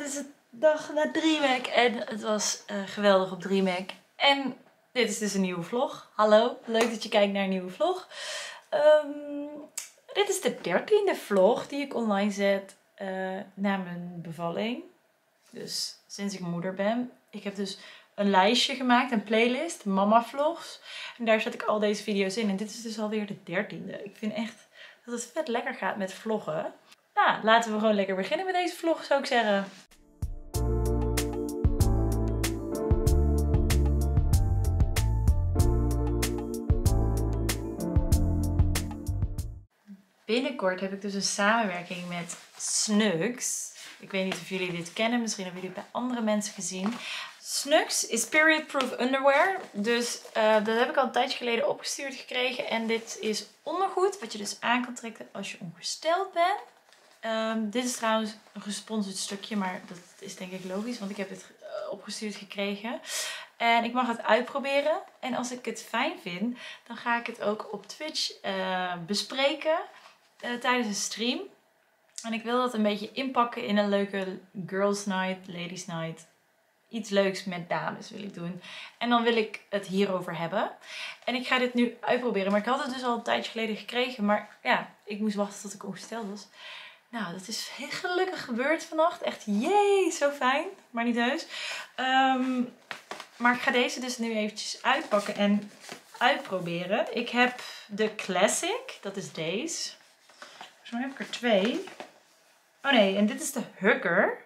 Het is de dag na 3MAC en het was geweldig op 3MAC. En dit is dus een nieuwe vlog. Hallo, leuk dat je kijkt naar een nieuwe vlog. Dit is de 13e vlog die ik online zet na mijn bevalling. Dus sinds ik moeder ben. Ik heb dus een lijstje gemaakt, een playlist, mama vlogs. En daar zet ik al deze video's in. En dit is dus alweer de 13e. Ik vind echt dat het vet lekker gaat met vloggen. Nou, laten we gewoon lekker beginnen met deze vlog, zou ik zeggen. Binnenkort heb ik dus een samenwerking met Snuggs. Ik weet niet of jullie dit kennen, misschien hebben jullie het bij andere mensen gezien. Snuggs is periodproof underwear. Dus dat heb ik al een tijdje geleden opgestuurd gekregen. En dit is ondergoed, wat je dus aan kan trekken als je ongesteld bent. Dit is trouwens een gesponsord stukje, maar dat is denk ik logisch, want ik heb dit opgestuurd gekregen. En ik mag het uitproberen. En als ik het fijn vind, dan ga ik het ook op Twitch bespreken tijdens een stream. En ik wil dat een beetje inpakken in een leuke girls night, ladies night. Iets leuks met dames wil ik doen. En dan wil ik het hierover hebben. En ik ga dit nu uitproberen. Maar ik had het dus al een tijdje geleden gekregen. Maar ja, ik moest wachten tot ik ongesteld was. Nou, dat is heel gelukkig gebeurd vannacht. Echt, jee, zo fijn. Maar niet heus. Maar ik ga deze dus nu eventjes uitpakken en uitproberen. Ik heb de Classic. Dat is deze. Zo heb ik er twee. Oh nee, en dit is de Hugger.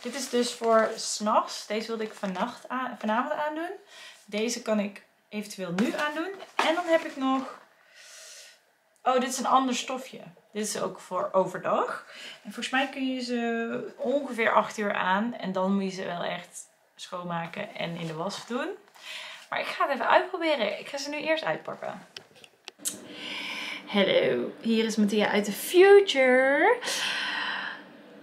Dit is dus voor 's nachts. Deze wilde ik vanavond aandoen. Deze kan ik eventueel nu aandoen. En dan heb ik nog... Oh, dit is een ander stofje. Dit is ook voor overdag. En volgens mij kun je ze ongeveer 8 uur aan. En dan moet je ze wel echt schoonmaken en in de was doen. Maar ik ga het even uitproberen. Ik ga ze nu eerst uitpakken. Hallo, hier is Mathia uit de Future.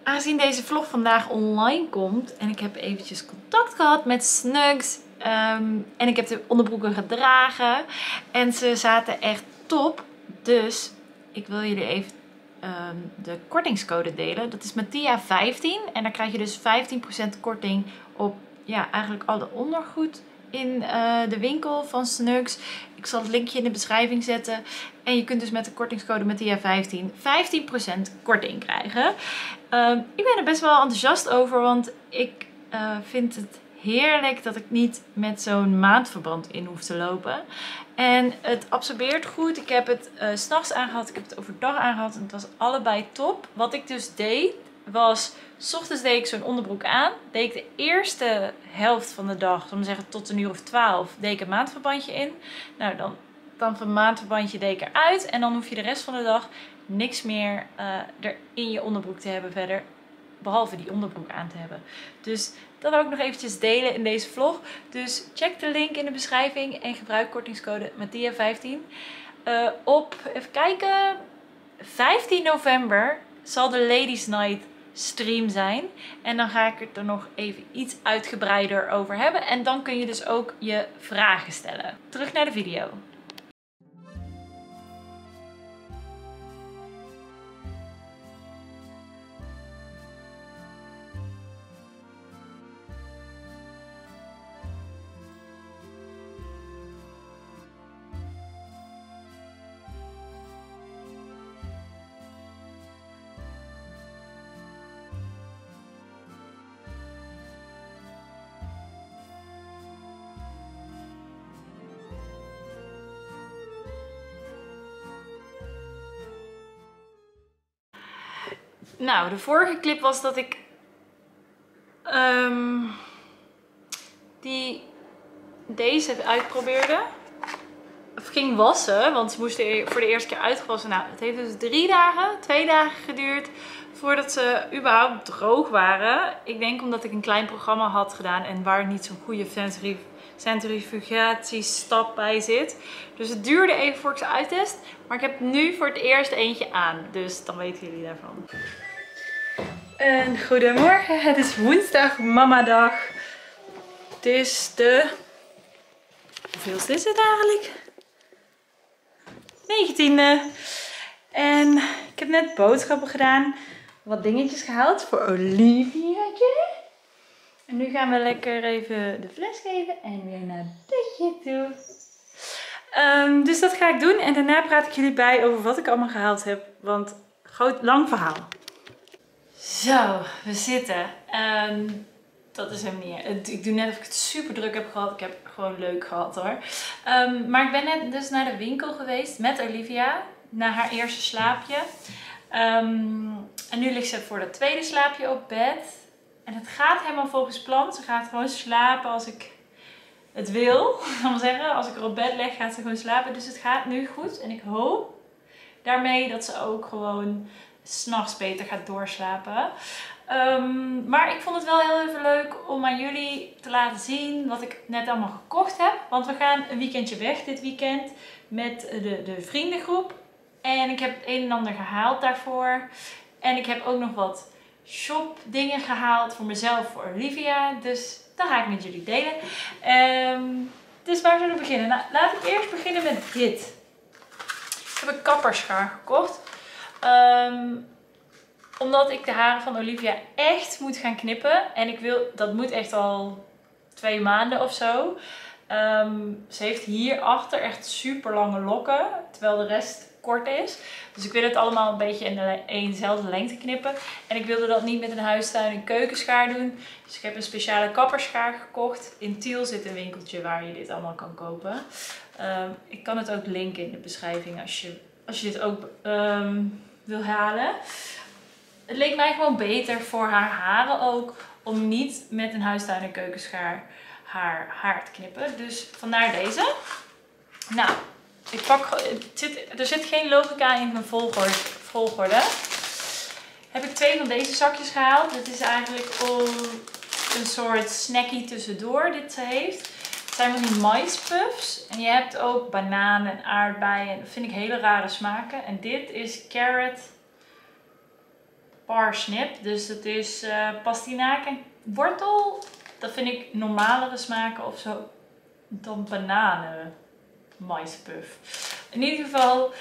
Aangezien deze vlog vandaag online komt en ik heb eventjes contact gehad met Snuggs. En ik heb de onderbroeken gedragen en ze zaten echt top. Dus ik wil jullie even de kortingscode delen. Dat is Mathia15 en daar krijg je dus 15% korting op ja, eigenlijk alle ondergoed in de winkel van Snuggs. Ik zal het linkje in de beschrijving zetten. En je kunt dus met de kortingscode Mathia15 15% korting krijgen. Ik ben er best wel enthousiast over, want ik vind het heerlijk dat ik niet met zo'n maandverband in hoef te lopen. En het absorbeert goed. Ik heb het 's nachts aangehad, ik heb het overdag aangehad en het was allebei top. Wat ik dus deed was, 's ochtends deed ik zo'n onderbroek aan. Deed ik de eerste helft van de dag, zullen we zeggen tot een uur of 12, deed ik een maandverbandje in. Nou, dan van maandverbandje deed ik eruit. En dan hoef je de rest van de dag niks meer er in je onderbroek te hebben verder. Behalve die onderbroek aan te hebben. Dus dat wil ik nog eventjes delen in deze vlog. Dus check de link in de beschrijving en gebruik kortingscode Mathia15. Op, even kijken, 15 november zal de Ladies Night stream zijn. En dan ga ik het er nog even iets uitgebreider over hebben. En dan kun je dus ook je vragen stellen. Terug naar de video. Nou, de vorige clip was dat ik deze uitprobeerde. Of ging wassen, want ze moesten voor de eerste keer uitgewassen. Nou, het heeft dus 2 dagen geduurd voordat ze überhaupt droog waren. Ik denk omdat ik een klein programma had gedaan en waar niet zo'n goede centrifugatiestap bij zit. Dus het duurde even voor ik ze uittest. Maar ik heb nu voor het eerst eentje aan. Dus dan weten jullie daarvan. En goedemorgen, het is woensdag, mamadag. Het is de... Hoeveelste is het eigenlijk? 19e. En ik heb net boodschappen gedaan. wat dingetjes gehaald voor Olivia'tje. En nu gaan we lekker even de fles geven en weer naar bedje toe. Dus dat ga ik doen en daarna praat ik jullie bij over wat ik allemaal gehaald heb. Want groot, lang verhaal. Zo, we zitten. Dat is hem niet. Ik doe net of ik het super druk heb gehad. Ik heb het gewoon leuk gehad hoor. Maar ik ben net dus naar de winkel geweest met Olivia. Na haar eerste slaapje. En nu ligt ze voor dat tweede slaapje op bed. En het gaat helemaal volgens plan. Ze gaat gewoon slapen als ik het wil. Laat maar zeggen, als ik er op bed leg gaat ze gewoon slapen. Dus het gaat nu goed. En ik hoop daarmee dat ze ook gewoon 's nachts beter gaat doorslapen. Maar ik vond het wel heel even leuk om aan jullie te laten zien wat ik net allemaal gekocht heb. Want we gaan een weekendje weg dit weekend met de vriendengroep. En ik heb het een en ander gehaald daarvoor. En ik heb ook nog wat shopdingen gehaald voor mezelf, voor Olivia. Dus dat ga ik met jullie delen. Dus waar zullen we beginnen? Nou, laat ik eerst beginnen met dit. Ik heb een kapperschaar gekocht. Omdat ik de haren van Olivia echt moet gaan knippen. En ik wil, dat moet echt al 2 maanden of zo. Ze heeft hierachter echt super lange lokken. Terwijl de rest kort is. Dus ik wil het allemaal een beetje in éénzelfde lengte knippen. En ik wilde dat niet met een huistuin en keukenschaar doen. Dus ik heb een speciale kapperschaar gekocht. In Tiel zit een winkeltje waar je dit allemaal kan kopen. Ik kan het ook linken in de beschrijving als je dit ook wil halen. Het leek mij gewoon beter voor haar haren ook om niet met een huistuin en keukenschaar haar haar te knippen. Dus vandaar deze. Nou, ik pak, er zit geen logica in mijn volgorde. Heb ik 2 van deze zakjes gehaald. Dit is eigenlijk om een soort snackie tussendoor dit ze heeft. Het zijn van die maispuffs. En je hebt ook bananen en aardbeien. Dat vind ik hele rare smaken. En dit is carrot parsnip. Dus dat is pastinaak en wortel. Dat vind ik normalere smaken of zo dan bananen. Maispuff. In ieder geval,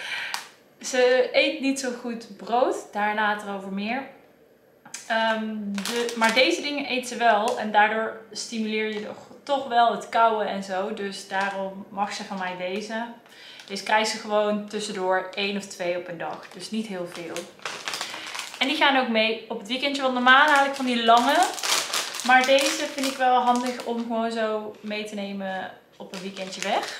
ze eet niet zo goed brood. Daar later over meer. Maar deze dingen eet ze wel. En daardoor stimuleer je toch wel het kauwen en zo. Dus daarom mag ze van mij deze. Deze krijgt ze gewoon tussendoor 1 of 2 op een dag. Dus niet heel veel. En die gaan ook mee op het weekendje. Want normaal haal ik van die lange. Maar deze vind ik wel handig om gewoon zo mee te nemen op een weekendje weg.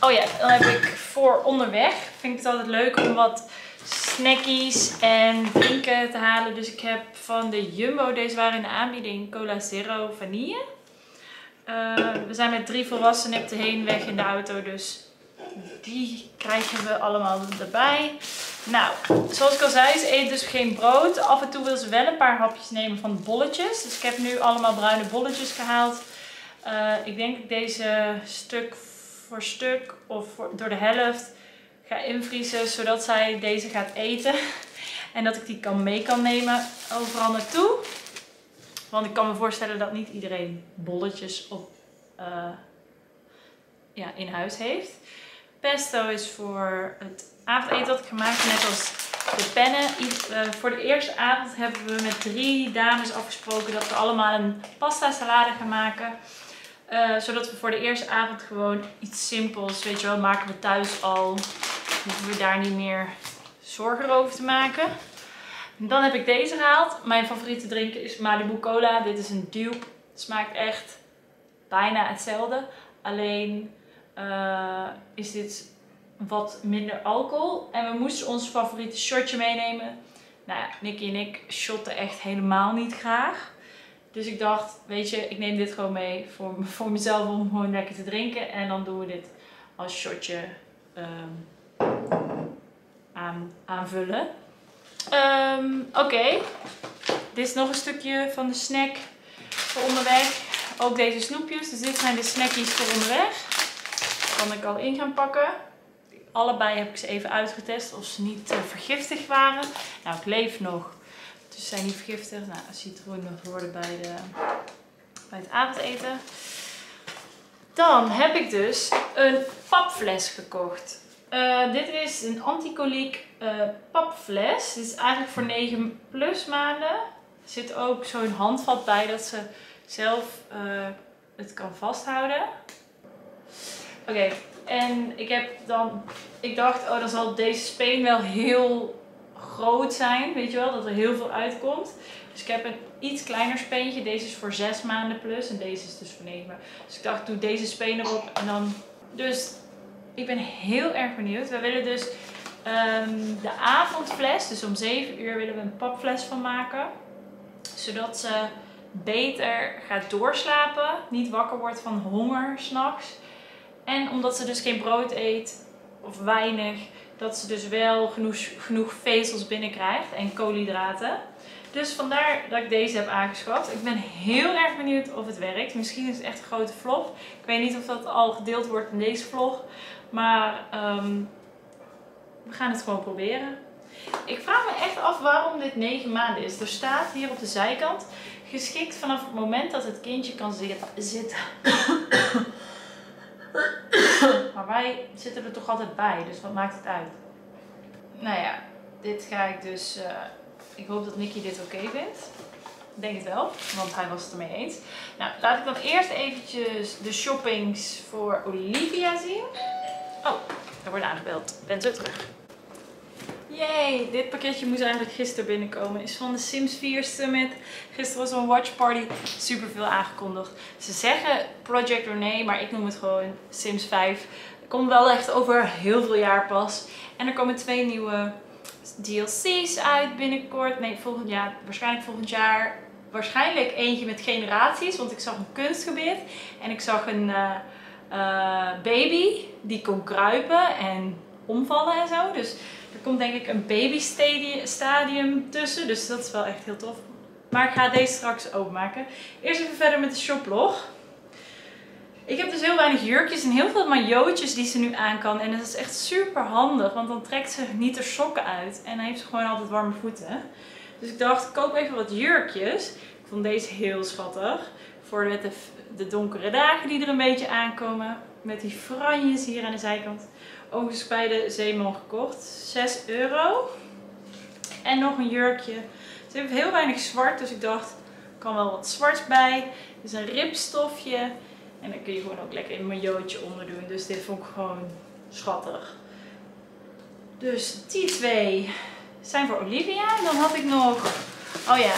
Oh ja, dan heb ik voor onderweg. Vind ik het altijd leuk om wat snackies en drinken te halen. Dus ik heb van de Jumbo, deze waren in de aanbieding, Cola Zero Vanille. We zijn met 3 volwassenen op de heenweg in de auto, dus die krijgen we allemaal erbij. Nou, zoals ik al zei, ze eet dus geen brood. Af en toe wil ze wel een paar hapjes nemen van bolletjes. Dus ik heb nu allemaal bruine bolletjes gehaald. Ik denk dat ik deze stuk of door de helft ga invriezen, zodat zij deze gaat eten en dat ik die mee kan nemen overal naartoe. Want ik kan me voorstellen dat niet iedereen bolletjes op, in huis heeft. Pesto is voor het avondeten dat ik gemaakt heb, net als de pennen. Voor de eerste avond hebben we met 3 dames afgesproken dat we allemaal een pasta salade gaan maken. Zodat we voor de eerste avond gewoon iets simpels, weet je wel, maken we thuis al. Hoeven we daar niet meer zorgen over te maken. En dan heb ik deze gehaald. Mijn favoriete drink is Malibu Cola. Dit is een dupe. Het smaakt echt bijna hetzelfde. Alleen is dit wat minder alcohol. En we moesten ons favoriete shotje meenemen. Nou ja, Nicky en ik shotten echt helemaal niet graag. Dus ik dacht, weet je, ik neem dit gewoon mee voor mezelf om gewoon lekker te drinken. En dan doen we dit als shotje aanvullen. Oké. Dit is nog een stukje van de snack voor onderweg. Ook deze snoepjes. Dus dit zijn de snackies voor onderweg. Dat kan ik al in gaan pakken. Allebei heb ik ze even uitgetest of ze niet vergiftigd waren. Nou, ik leef nog. Dus zijn niet vergiftigd. Nou, citroen nog worden bij het avondeten. Dan heb ik dus een papfles gekocht. Dit is een anticoliek papfles. Dit is eigenlijk voor 9 plus maanden. Er zit ook zo'n handvat bij dat ze zelf het kan vasthouden. Oké, en ik heb dan... Ik dacht, oh, dan zal deze speen wel heel groot zijn. Weet je wel, dat er heel veel uitkomt. Dus ik heb een iets kleiner speentje. Deze is voor 6 maanden plus en deze is dus voor 9 maanden. Dus ik dacht, doe deze speen erop en dan... Dus... Ik ben heel erg benieuwd. We willen dus de avondfles, dus om 7 uur willen we een papfles van maken. Zodat ze beter gaat doorslapen, niet wakker wordt van honger 's nachts. En omdat ze dus geen brood eet, of weinig, dat ze dus wel genoeg vezels binnenkrijgt en koolhydraten. Dus vandaar dat ik deze heb aangeschaft. Ik ben heel erg benieuwd of het werkt. Misschien is het echt een grote vlog. Ik weet niet of dat al gedeeld wordt in deze vlog. Maar we gaan het gewoon proberen. Ik vraag me echt af waarom dit 9 maanden is. Er staat hier op de zijkant geschikt vanaf het moment dat het kindje kan zitten. Maar wij zitten er toch altijd bij. Dus wat maakt het uit? Nou ja, dit ga ik dus... Ik hoop dat Nicky dit oké vindt. Ik denk het wel, want hij was het ermee eens. Nou, laat ik dan eerst eventjes de shoppings voor Olivia zien. Oh, er wordt aangebeld. Ik ben zo terug. Yay, dit pakketje moest eigenlijk gisteren binnenkomen. Is van de Sims 4 Summit. Gisteren was er een watchparty. Super veel aangekondigd. Ze zeggen Project Renee, maar ik noem het gewoon Sims 5. Het komt wel echt over heel veel jaar pas. En er komen 2 nieuwe... DLC's uit binnenkort. Nee, volgend jaar. Waarschijnlijk volgend jaar. Waarschijnlijk eentje met generaties. Want ik zag een kunstgebied. En ik zag een baby. Die kon kruipen en omvallen en zo. Dus er komt denk ik een baby stadium tussen. Dus dat is wel echt heel tof. Maar ik ga deze straks openmaken. Eerst even verder met de shoplog. Ik heb dus heel weinig jurkjes en heel veel maillotjes die ze nu aan kan. En dat is echt super handig, want dan trekt ze niet haar sokken uit. En dan heeft ze gewoon altijd warme voeten. Dus ik dacht, ik koop even wat jurkjes. Ik vond deze heel schattig. Voor met de donkere dagen die er een beetje aankomen. Met die franjes hier aan de zijkant. Overigens bij de Zeeman gekocht. 6 euro. En nog een jurkje. Ze heeft heel weinig zwart, dus ik dacht, er kan wel wat zwarts bij. Dus een ribstofje. En dan kun je gewoon ook lekker in mijn jootje onder doen. Dus dit vond ik gewoon schattig. Dus die 2 zijn voor Olivia. En dan had ik nog, oh ja,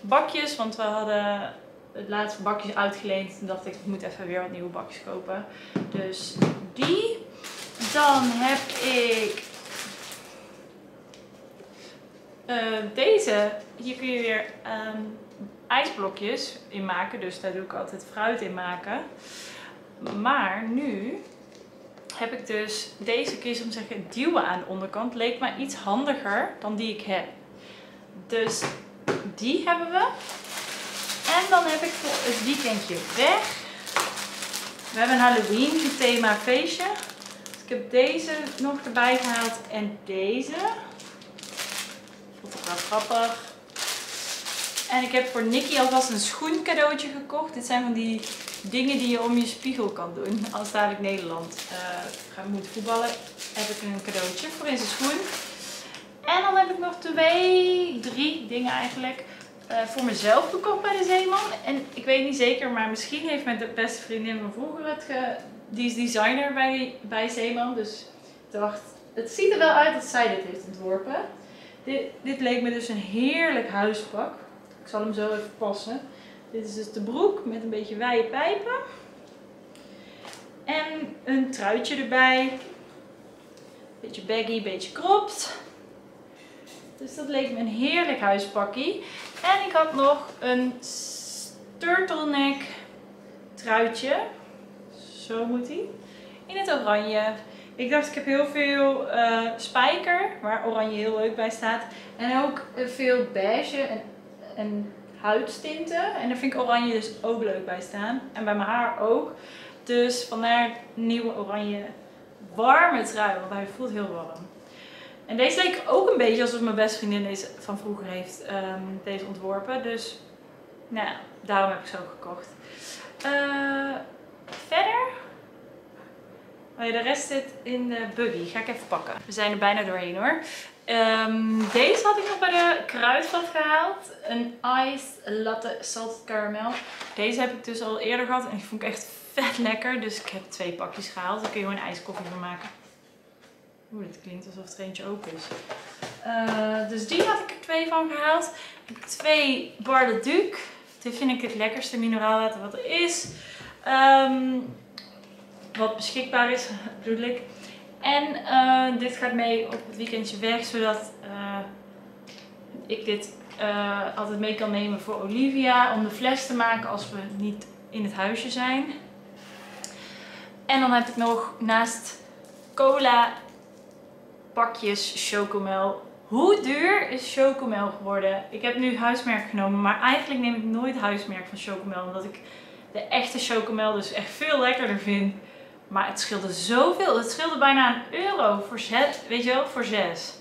bakjes. Want we hadden het laatste bakjes uitgeleend. Toen dacht ik, ik moet even weer wat nieuwe bakjes kopen. Dus die. Dan heb ik deze. Hier kun je weer... ijsblokjes in maken, dus daar doe ik altijd fruit in maken. Maar nu heb ik dus deze, kun je soms zeggen, duwen aan de onderkant. Leek mij iets handiger dan die ik heb. Dus die hebben we. En dan heb ik voor het weekendje weg. We hebben een Halloween thema feestje. Dus ik heb deze nog erbij gehaald en deze. Vond ik wel grappig. En ik heb voor Nicky alvast een schoen cadeautje gekocht. Dit zijn van die dingen die je om je spiegel kan doen. Als dadelijk Nederland moet voetballen, heb ik een cadeautje voor in zijn schoen. En dan heb ik nog 2, 3 dingen eigenlijk voor mezelf gekocht bij de Zeeman. En ik weet niet zeker, maar misschien heeft mijn beste vriendin van vroeger die is designer bij Zeeman. Dus ik dacht, het ziet er wel uit dat zij dit heeft ontworpen. Dit leek me dus een heerlijk huispak. Ik zal hem zo even passen. Dit is dus de broek met een beetje wijde pijpen. En een truitje erbij. Beetje baggy, beetje cropped. Dus dat leek me een heerlijk huispakkie. En ik had nog een turtleneck truitje. Zo moet die. In het oranje. Ik dacht, ik heb heel veel spijker, waar oranje heel leuk bij staat. En ook veel beige en huidstinten. En daar vind ik oranje dus ook leuk bij staan. En bij mijn haar ook. Dus vandaar nieuwe oranje warme trui. Want hij voelt heel warm. En deze leek ook een beetje alsof mijn beste vriendin deze van vroeger heeft deze ontworpen. Dus nou ja, daarom heb ik ze ook gekocht. Verder De rest zit in de buggy. Ga ik even pakken. We zijn er bijna doorheen hoor. Deze had ik nog bij de Kruidvat gehaald. Een iced latte salted caramel. Deze heb ik dus al eerder gehad en die vond ik echt vet lekker. Dus ik heb 2 pakjes gehaald. Daar kun je gewoon een ijskoffie van maken. Oeh, dit klinkt alsof er eentje open is. Dus die had ik er 2 van gehaald. Ik heb 2 Barle Duc. Dit vind ik het lekkerste mineraalwater wat er is. Wat beschikbaar is, bedoel ik. En dit gaat mee op het weekendje weg, zodat ik dit altijd mee kan nemen voor Olivia. Om de fles te maken als we niet in het huisje zijn. En dan heb ik nog naast cola pakjes Chocomel. Hoe duur is Chocomel geworden? Ik heb nu huismerk genomen, maar eigenlijk neem ik nooit huismerk van Chocomel. Omdat ik de echte Chocomel dus echt veel lekkerder vind. Maar het scheelde zoveel. Het scheelde bijna €1 voor 6. Weet je wel, voor 6.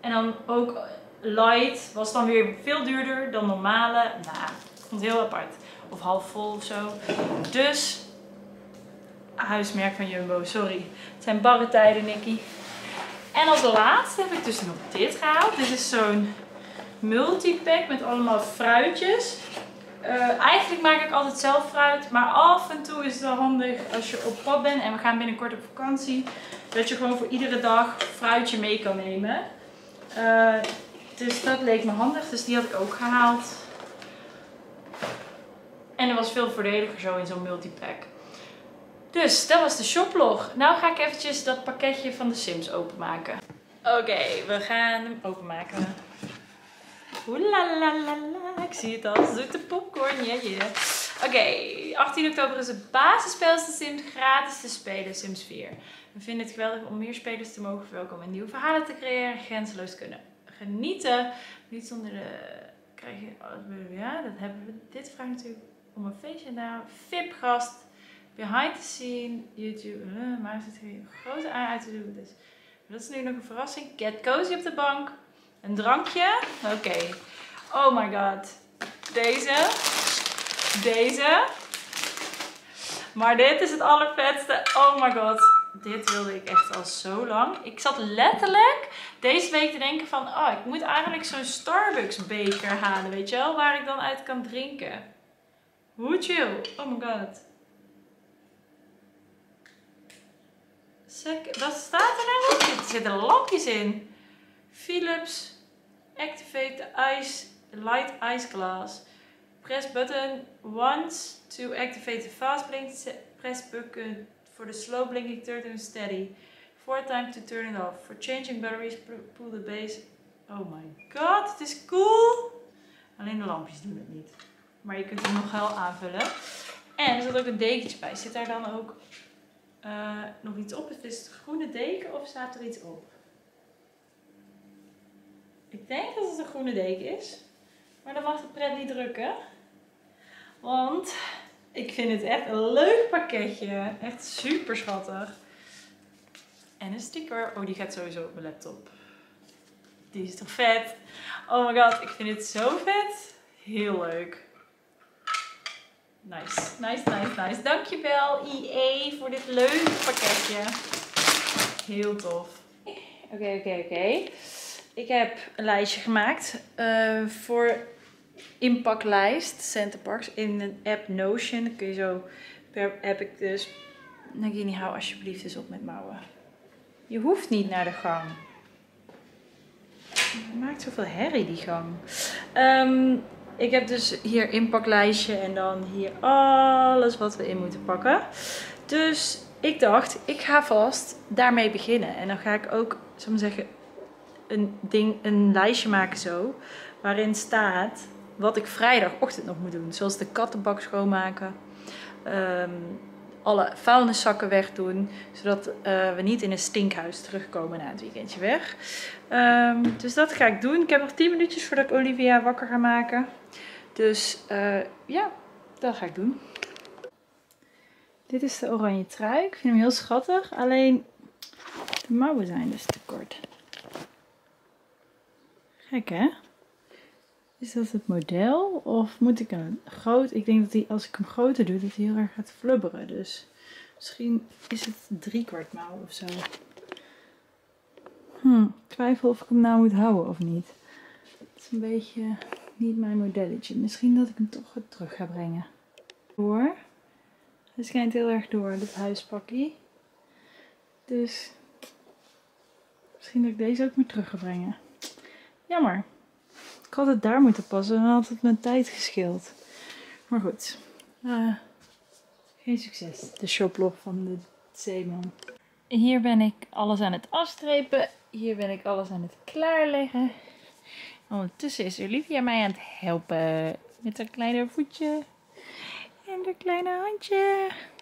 En dan ook light was dan weer veel duurder dan normale. Nou, ik vond het heel apart. Of half vol of zo. Dus, huismerk van Jumbo, sorry. Het zijn barre tijden, Nicky. En als laatste heb ik dus nog dit gehaald. Dit is zo'n multipack met allemaal fruitjes. Eigenlijk maak ik altijd zelf fruit, maar af en toe is het wel handig als je op pad bent en we gaan binnenkort op vakantie, dat je gewoon voor iedere dag fruitje mee kan nemen. Dus dat leek me handig, dus die had ik ook gehaald. En dat was veel voordeliger zo in zo'n multipack. Dus dat was de shoplog. Nou ga ik eventjes dat pakketje van de Sims openmaken. Oké, we gaan hem openmaken. Oelalalala, ik zie het al. Zoete popcorn, yeah, yeah. Oké, 18 oktober is het basisspel van Sims gratis te spelen, Sims 4. We vinden het geweldig om meer spelers te mogen verwelkomen en nieuwe verhalen te creëren. Grenzeloos kunnen genieten. Niet zonder de... Krijg je... Ja, dat hebben we. Dit vraagt natuurlijk om een feestje na. VIP-gast. Behind the scene. YouTube. Maar zit hier een grote aan uit te doen. Dus dat is nu nog een verrassing. Get cozy op de bank. Een drankje. Oké. Oh my god. Deze. Deze. Maar dit is het allervetste. Oh my god. Dit wilde ik echt al zo lang. Ik zat letterlijk deze week te denken van... Oh, ik moet eigenlijk zo'n Starbucks beker halen. Weet je wel? Waar ik dan uit kan drinken. Hoe chill. Oh my god. Wat staat er nou op? Er zitten lampjes in. Philips. Activate the ice, light ice glass. Press button once to activate the fast blink. Press button for the slow blinking turn steady. 4 times to turn it off. For changing batteries, pull the base. Oh my god, het is cool. Alleen de lampjes doen het niet. Maar je kunt hem nog wel aanvullen. En er zit ook een dekentje bij. Zit daar dan ook nog iets op? Het is het groene deken of staat er iets op? Ik denk dat het een groene deken is. Maar dan mag de pret niet drukken. Want ik vind het echt een leuk pakketje. Echt super schattig. En een sticker. Oh, die gaat sowieso op mijn laptop. Die is toch vet? Oh my god, ik vind het zo vet. Heel leuk. Nice, nice, nice, nice. Dankjewel IE voor dit leuke pakketje. Heel tof. Oké. Ik heb een lijstje gemaakt voor inpaklijst Centerparks in een app Notion. Dan kun je zo per app ik dus... Nagini, hou alsjeblieft eens op met mouwen. Je hoeft niet naar de gang. Het maakt zoveel herrie die gang. Ik heb dus hier inpaklijstje en dan hier alles wat we in moeten pakken. Dus ik dacht, ik ga vast daarmee beginnen. En dan ga ik ook, zal ik maar zeggen... een lijstje maken zo, waarin staat wat ik vrijdagochtend nog moet doen. Zoals de kattenbak schoonmaken, alle vuilniszakken wegdoen, zodat we niet in een stinkhuis terugkomen na het weekendje weg. Dus dat ga ik doen. Ik heb nog 10 minuutjes voordat ik Olivia wakker ga maken. Dus ja, dat ga ik doen. Dit is de oranje trui. Ik vind hem heel schattig, alleen de mouwen zijn dus te kort. Gek hè? Is dat het model? Of moet ik een groot... Ik denk dat hij, als ik hem groter doe, dat hij heel erg gaat flubberen. Dus Misschien is het 3/4 mouw of zo. Ik twijfel of ik hem nou moet houden of niet. Het is een beetje niet mijn modelletje. Misschien dat ik hem toch terug ga brengen. Door. Hij schijnt heel erg door, dit huispakje. Dus misschien dat ik deze ook weer terug ga brengen. Jammer. Ik had het daar moeten passen en dan had het mijn tijd gescheeld. Maar goed. Geen succes. De shoplog van de Zeeman. Hier ben ik alles aan het afstrepen. Hier ben ik alles aan het klaarleggen. Ondertussen is Olivia mij aan het helpen. Met haar kleine voetje. En haar kleine handje.